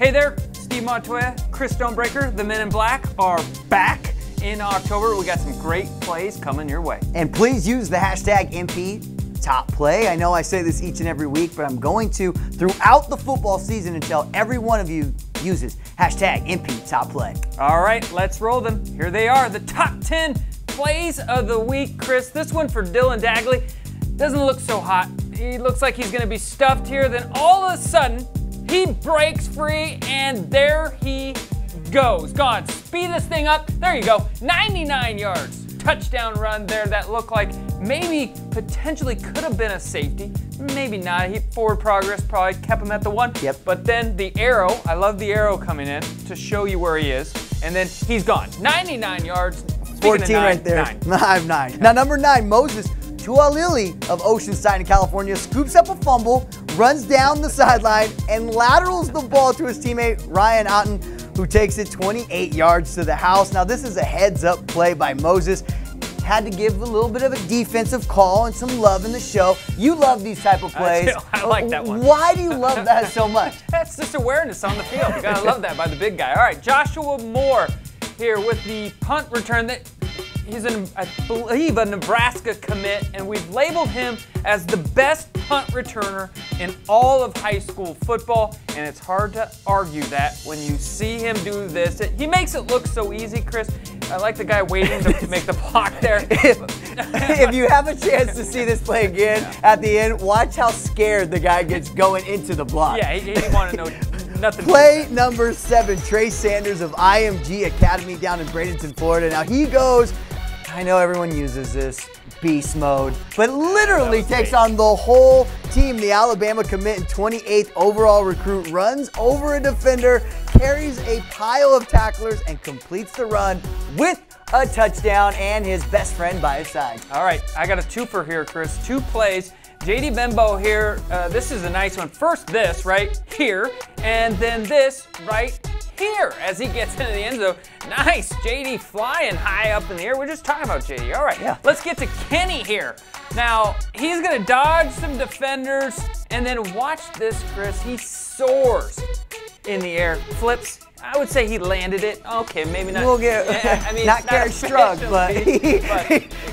Hey there, Steve Montoya, Chris Stonebreaker, the Men in Black are back in October. We got some great plays coming your way. And please use the hashtag #MPTopPlay. I know I say this each and every week, but I'm going to throughout the football season until every one of you uses hashtag #MPTopPlay. All right, let's roll them. Here they are, the top 10 plays of the week, Chris. This one for Dylan Dagley. Doesn't look so hot. He looks like he's gonna be stuffed here. Then all of a sudden, he breaks free and there he goes. Go on, speed this thing up. There you go, 99 yards. Touchdown run there that looked like maybe potentially could have been a safety. Maybe not. He forward progress probably kept him at the one. Yep. But then the arrow, I love the arrow coming in to show you where he is. And then he's gone, 99 yards. 14 nine, right there. Nine. Now number 9, Moses Tualili of Oceanside in California scoops up a fumble, runs down the sideline, and laterals the ball to his teammate Ryan Otten, who takes it 28 yards to the house. Now this is a heads up play by Moses. Had to give a little bit of a defensive call and some love in the show. You love these type of plays. I like that one. Why do you love that so much? That's just awareness on the field. You gotta love that by the big guy. All right, Joshua Moore here with the punt return that he's, I believe, a Nebraska commit, and we've labeled him as the best punt returner in all of high school football, and it's hard to argue that when you see him do this. He makes it look so easy, Chris. I like the guy waiting to make the block there. If you have a chance to see this play again at the end, watch how scared the guy gets going into the block. Yeah, he wanted to know. Nothing. Play number 7, Trey Sanders of IMG Academy down in Bradenton, Florida. Now he goes, I know everyone uses this, beast mode, but literally takes on the whole team. The Alabama commit and 28th overall recruit runs over a defender, carries a pile of tacklers, and completes the run with a touchdown and his best friend by his side. All right, I got a twofer here, Chris. 2 plays. JD Bembo here, this is a nice one. First this right here, and then this right here as he gets into the end zone. Nice, JD flying high up in the air. We're just talking about JD, all right. Yeah. Let's get to Kenny here. Now, he's gonna dodge some defenders, and then watch this, Chris. He soars in the air, flips. I would say he landed it. Okay, maybe not. We'll get, yeah, I mean, not Gary Strug, but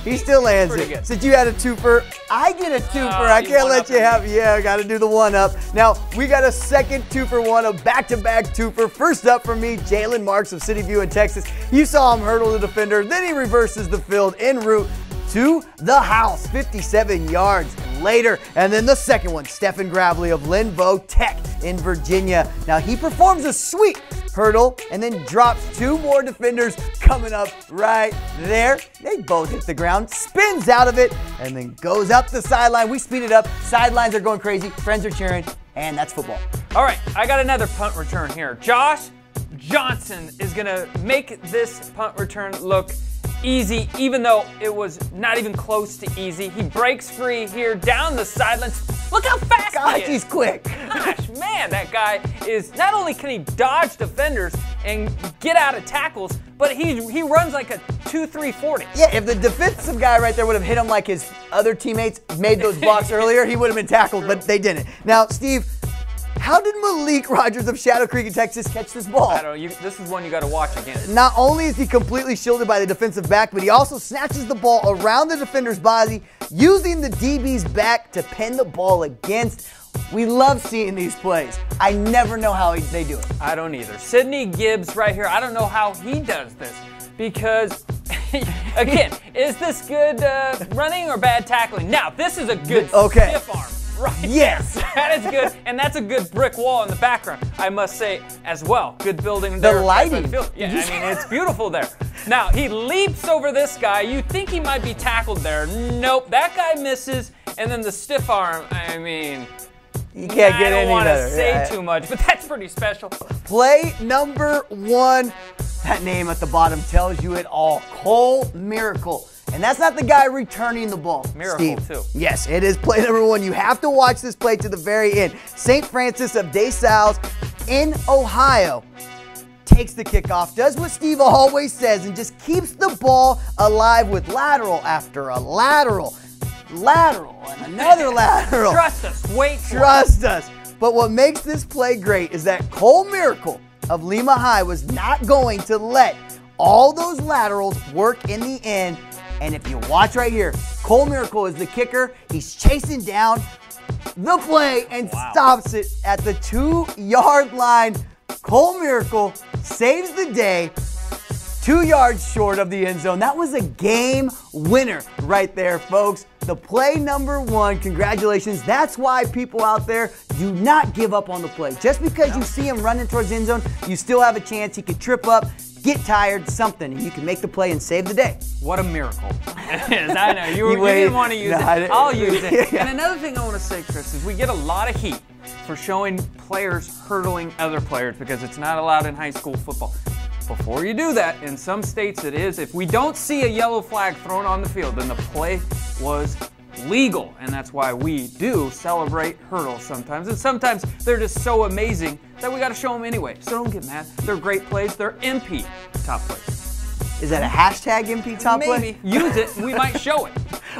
he still lands it. Since you had a twofer, I get a twofer. I can't let you have. Yeah, I got to do the one up. Now we got a second 2-for-1, a back-to-back twofer. First up for me, Jaylen Marks of City View in Texas. You saw him hurdle the defender, then he reverses the field en route to the house, 57 yards later. And then the second one, Stephen Gravely of Lin-Bow Tech in Virginia. Now he performs a sweep hurdle and then drops 2 more defenders coming up right there. They both hit the ground, spins out of it, and then goes up the sideline. We speed it up. Sidelines are going crazy. Friends are cheering, and that's football. All right, I got another punt return here. Josh Johnson is gonna make this punt return look easy, even though it was not even close to easy. He breaks free here down the sideline. Look how fast he is. He's quick. Gosh, man, that guy is, not only can he dodge defenders and get out of tackles, but he runs like a 2-3-40. Yeah, if the defensive guy right there would have hit him like his other teammates made those blocks earlier, he would have been tackled, but they didn't. Now, Steve, how did Malik Rogers of Shadow Creek in Texas catch this ball? I don't know. This is one you got to watch again. Not only is he completely shielded by the defensive back, but he also snatches the ball around the defender's body, using the DB's back to pin the ball against. We love seeing these plays. I never know how they do it. I don't either. Sidney Gibbs right here, I don't know how he does this because, again, is this good running or bad tackling? Now, this is a good stiff arm. Right. Yes. That is good, and that's a good brick wall in the background, I must say, as well. Good building there. The lighting. Yeah, I mean, it's beautiful there. Now, he leaps over this guy. You think he might be tackled there. Nope, that guy misses, and then the stiff arm, I mean, you can't get any better. I don't want to say too much, but that's pretty special. Play number 1. That name at the bottom tells you it all. Cole Miracle. And that's not the guy returning the ball. Miracle, Steve. Too. Yes, it is play number 1. You have to watch this play to the very end. St. Francis of DeSales in Ohio takes the kickoff, does what Steve always says, and just keeps the ball alive with lateral after a lateral, and another lateral. Trust us. Wait. Trust us. But what makes this play great is that Cole Miracle of Lima High was not going to let all those laterals work in the end. And if you watch right here, Cole Miracle is the kicker. He's chasing down the play and stops it at the 2-yard line. Cole Miracle saves the day, 2 yards short of the end zone. That was a game winner right there, folks. The play number one, congratulations. That's why people out there, do not give up on the play. Just because you see him running towards the end zone, you still have a chance. He could trip up, get tired, something, and you can make the play and save the day. What a miracle. I know, you didn't want to use it. I'll use it. And another thing I want to say, Chris, is we get a lot of heat for showing players hurdling other players because it's not allowed in high school football. Before you do that, in some states it is, if we don't see a yellow flag thrown on the field, then the play was legal. And that's why we do celebrate hurdles sometimes. And sometimes they're just so amazing that we got to show them anyway. So don't get mad. They're great plays. They're MP top plays. Is that a hashtag MP top play? Maybe. Use it. We might show it.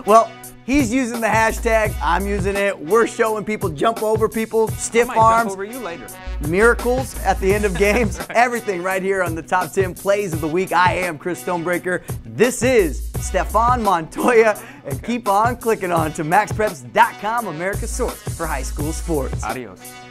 Well, he's using the hashtag. I'm using it. We're showing people jump over people, stiff arms. Jump over you later. Miracles at the end of games. Right. Everything right here on the top 10 plays of the week. I am Chris Stonebreaker. This is Stefan Montoya. And keep on clicking on to MaxPreps.com, America's source for high school sports. Adios.